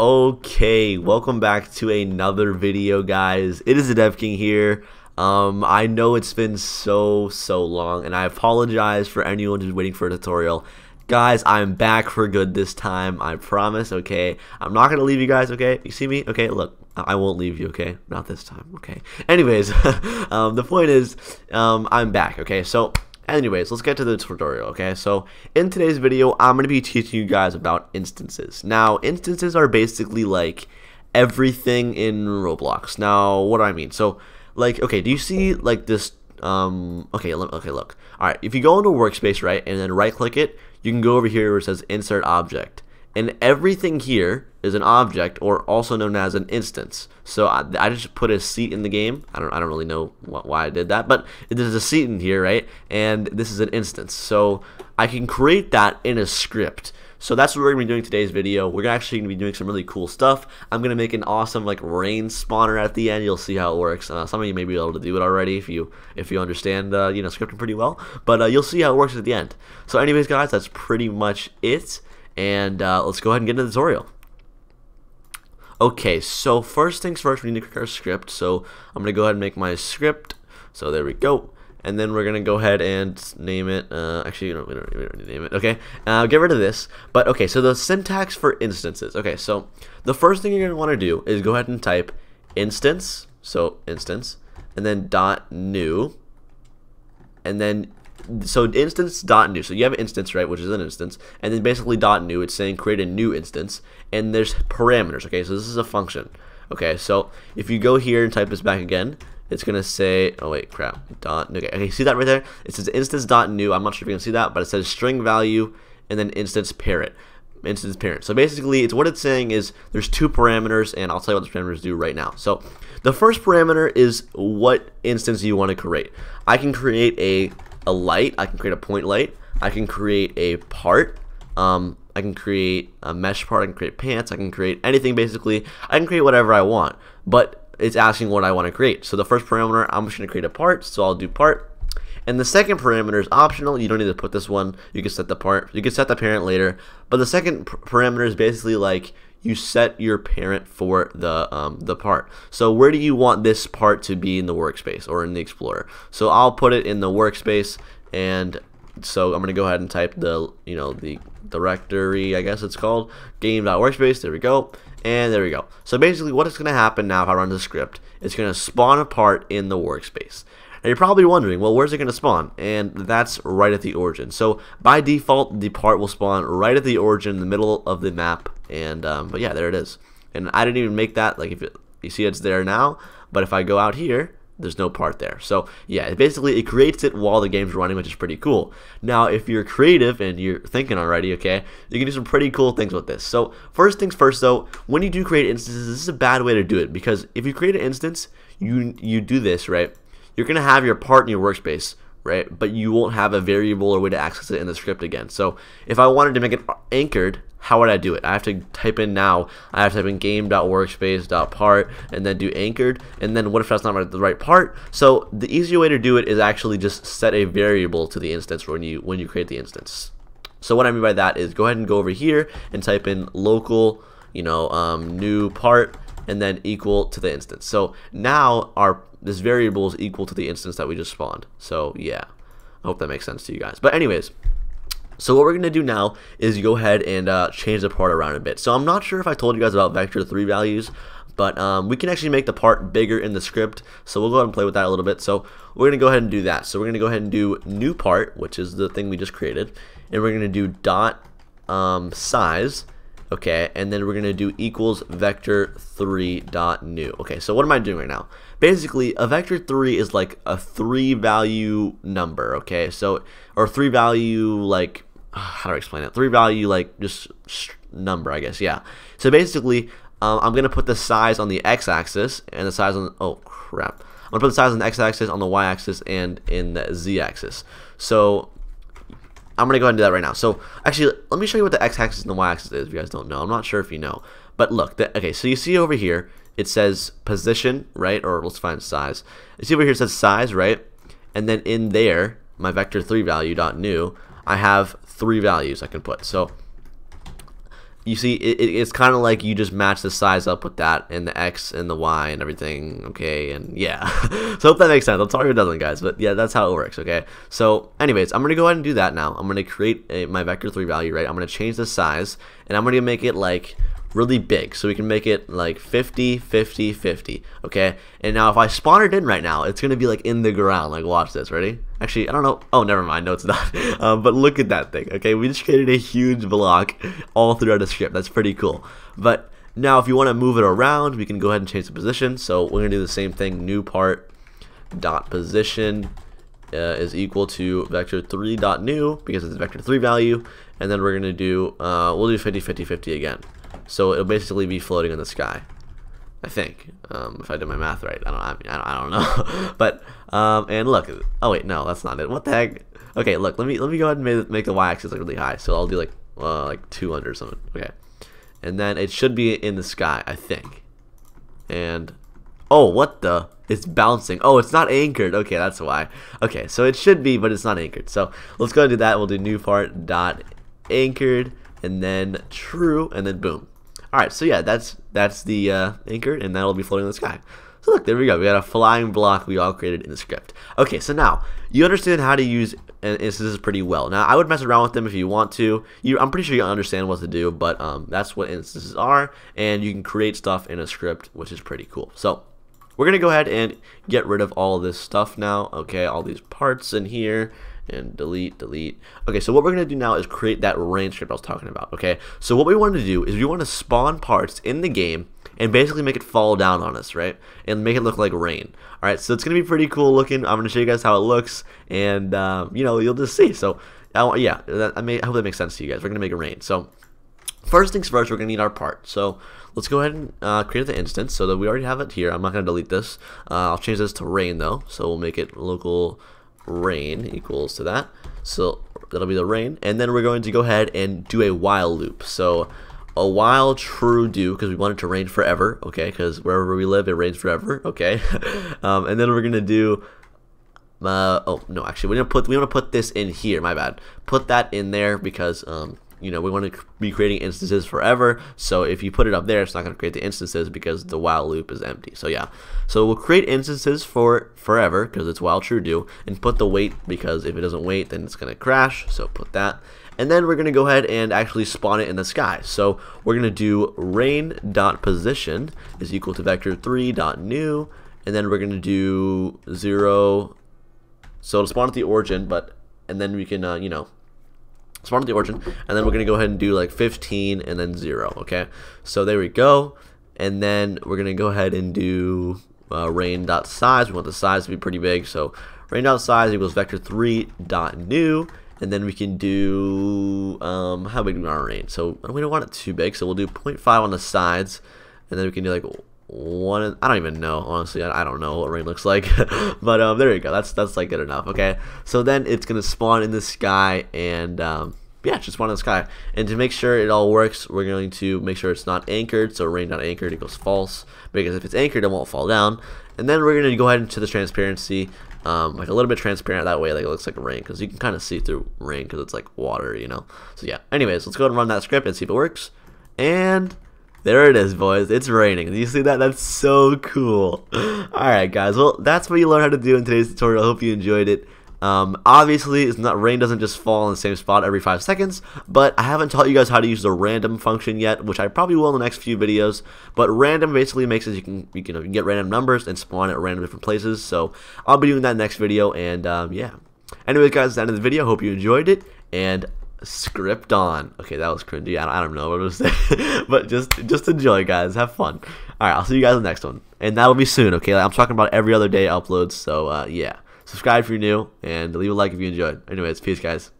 Okay, welcome back to another video, guys. It is TheDevKing here. I know it's been so long, and I apologize for anyone who's waiting for a tutorial. Guys, I'm back for good this time, I promise, okay? I'm not gonna leave you guys, okay? You see me? Okay, look, I won't leave you, okay? Not this time, okay? Anyways, the point is, I'm back, okay? So, anyways, let's get to the tutorial, okay? So, in today's video, I'm going to be teaching you guys about instances. Now, instances are basically, like, everything in Roblox. Now, what do I mean? So, like, okay, do you see, like, this, okay, look. Alright, if you go into Workspace, right, and then right-click it, you can go over here where it says Insert Object. And everything here is an object, or also known as an instance. So I just put a seat in the game. I don't really know why I did that, but there's a seat in here, right? And this is an instance. So I can create that in a script. So that's what we're going to be doing today's video. We're actually going to be doing some really cool stuff. I'm going to make an awesome like rain spawner at the end. You'll see how it works. Some of you may be able to do it already if you understand you know, scripting pretty well. But you'll see how it works at the end. So anyways, guys, that's pretty much it. And let's go ahead and get into the tutorial. Okay, so first things first, we need to create our script. So I'm gonna go ahead and make my script. So there we go. And then we're gonna go ahead and name it. Actually, we don't need to name it. Okay, get rid of this. But okay, so the syntax for instances. Okay, so the first thing you're gonna want to do is go ahead and type instance. So instance, and then dot new, and then. So instance dot new. So you have an instance, right, which is an instance, and then basically dot new. It's saying create a new instance, and there's parameters. Okay, so this is a function. Okay, so if you go here and type this back again, it's gonna say, oh wait, crap. Dot. Okay, see that right there? It says instance dot new. I'm not sure if you can see that, but it says string value and then instance parent. Instance parent. So basically, it's what it's saying is there's two parameters, and I'll tell you what the parameters do right now. So the first parameter is what instance you want to create. I can create a light, I can create a point light, I can create a part, I can create a mesh part, I can create pants, I can create anything basically, I can create whatever I want, but it's asking what I want to create. So the first parameter, I'm just going to create a part, so I'll do part, and the second parameter is optional, you don't need to put this one, you can set the part, you can set the parent later, but the second parameter is basically like, you set your parent for the part. So where do you want this part to be in the workspace or in the explorer? So I'll put it in the workspace, and so I'm gonna go ahead and type the, you know, the directory, I guess it's called, game.workspace. There we go, and there we go. So basically what is gonna happen now if I run the script, it's gonna spawn a part in the workspace. Now you're probably wondering, well, where's it gonna spawn? And that's right at the origin. So by default, the part will spawn right at the origin in the middle of the map. And but yeah, there it is. And I didn't even make that, like, if you see it's there now, but if I go out here, there's no part there. So yeah, it creates it while the game's running, which is pretty cool. Now if you're creative and you're thinking already, okay, you can do some pretty cool things with this. So first things first though, when you do create instances, this is a bad way to do it, because if you create an instance, you do this, right, you're gonna have your part in your workspace, right, but you won't have a variable or way to access it in the script again. So if I wanted to make it anchored, how would I do it? I have to type in now. I have to type in game.workspace.part and then do anchored. And then what if that's not the right part? So the easier way to do it is actually just set a variable to the instance when you create the instance. So what I mean by that is go ahead and go over here and type in local, you know, new part, and then equal to the instance. So now this variable is equal to the instance that we just spawned. So yeah, I hope that makes sense to you guys. But anyways. So what we're going to do now is go ahead and change the part around a bit. So I'm not sure if I told you guys about vector 3 values, but we can actually make the part bigger in the script. So we'll go ahead and play with that a little bit. So we're going to go ahead and do that. So we're going to go ahead and do new part, which is the thing we just created. And we're going to do dot size. Okay, and then we're going to do equals vector3.new. Okay, so what am I doing right now? Basically, a vector3 is like a 3-value number, okay? So, or 3-value, like, how do I explain it? 3-value, like, just number, I guess, yeah. So basically, I'm going to put the size on the x-axis and the size on the, oh, crap. I'm going to put the size on the x-axis, on the y-axis, and in the z-axis. So I'm going to go ahead and do that right now. So actually, let me show you what the x-axis and the y-axis is if you guys don't know. I'm not sure if you know. But look, okay, so you see over here, it says position, right? Or let's find size. You see over here it says size, right? And then in there, my vector3 value.new, I have 3 values I can put. So you see, it's kind of like you just match the size up with that, and the X and the Y and everything, okay? And yeah, so hope that makes sense. I'm sorry if it doesn't, guys, but yeah, that's how it works, okay? So anyways, I'm going to go ahead and do that now. I'm going to create my vector 3 value, right? I'm going to change the size, and I'm going to make it, like, really big, so we can make it like 50 50 50, okay? And now if I spawn it in right now, it's gonna be like in the ground. Like, watch this. Ready? Actually, I don't know. Oh, never mind. No, it's not. But look at that thing. Okay, we just created a huge block all throughout the script. That's pretty cool. But now if you want to move it around, we can go ahead and change the position. So we're gonna do the same thing. New part dot position is equal to vector3.new, because it's a vector 3 value, and then we're gonna do we'll do 50 50 50 again. So it'll basically be floating in the sky, I think, if I did my math right. I don't know. But and look, oh wait, no, that's not it. What the heck? Okay, look, let me go ahead and make the y-axis like really high. So I'll do like 200 or something. Okay, and then it should be in the sky, I think. And oh, what the? It's bouncing. Oh, it's not anchored. Okay, that's why. Okay, so it should be, but it's not anchored. So let's go ahead and do that. We'll do new part dot anchored, and then true, and then boom. All right, so yeah, that's the anchor, and that'll be floating in the sky. So look, there we go. We got a flying block we all created in the script. Okay, so now you understand how to use instances pretty well. Now I would mess around with them if you want to. I'm pretty sure you understand what to do, but that's what instances are, and you can create stuff in a script, which is pretty cool. So we're gonna go ahead and get rid of all this stuff now. Okay, all these parts in here. And delete. Okay, so what we're gonna do now is create that range script I was talking about. Okay, so what we want to do is we want to spawn parts in the game and basically make it fall down on us, right? And make it look like rain. All right, so it's gonna be pretty cool looking. I'm gonna show you guys how it looks, and you know, you'll just see. So yeah, I hope that makes sense to you guys. We're gonna make it rain. So first things first, we're gonna need our part. So let's go ahead and create the instance so that we already have it here. I'm not gonna delete this. I'll change this to rain though. So we'll make it local rain equals to that, so that'll be the rain. And then we're going to go ahead and do a while loop, so a while true do, because we want it to rain forever, okay, because wherever we live it rains forever, okay. And then we're gonna do oh no, actually we want to put this in here, my bad, put that in there, because you know, we want to be creating instances forever. So if you put it up there, it's not going to create the instances because the while loop is empty. So yeah, so we'll create instances for forever because it's while true do, and put the wait, because if it doesn't wait then it's going to crash, so put that. And then we're going to go ahead and actually spawn it in the sky. So we're going to do rain.position is equal to vector3.new, and then we're going to do 0, so it'll spawn at the origin, but and then we can you know, spawn at the origin, and then we're gonna go ahead and do like 15 and then 0. Okay, so there we go. And then we're gonna go ahead and do rain.size. We want the size to be pretty big, so rain.size equals vector3.new, and then we can do how big do we want our rain? So we don't want it too big, so we'll do 0.5 on the sides, and then we can do like one. I don't even know, honestly. I don't know what rain looks like. But there you go, that's like good enough. Okay, so then it's gonna spawn in the sky, and yeah, just spawn in the sky. And to make sure it all works, we're going to make sure it's not anchored, so rain.anchored equals false, because if it's anchored it won't fall down. And then we're gonna go ahead into the transparency, like a little bit transparent, that way like it looks like rain, because you can kind of see through rain because it's like water, you know. So yeah, anyways, let's go ahead and run that script and see if it works. And there it is, boys. It's raining. You see that? That's so cool. Alright, guys. Well, that's what you learned how to do in today's tutorial. I hope you enjoyed it. Obviously, it's not, rain doesn't just fall in the same spot every 5 seconds, but I haven't taught you guys how to use the random function yet, which I probably will in the next few videos. But random basically makes it you can get random numbers and spawn at random different places. So I'll be doing that next video, and yeah. Anyways, guys, that's the end of the video. Hope you enjoyed it, and script on. Okay, that was cringy. I don't know what I was saying. But just enjoy, guys. Have fun. All right, I'll see you guys in the next one, and that'll be soon. Okay, like, I'm talking about every other day uploads. So yeah, subscribe if you're new, and leave a like if you enjoyed. Anyways, peace, guys.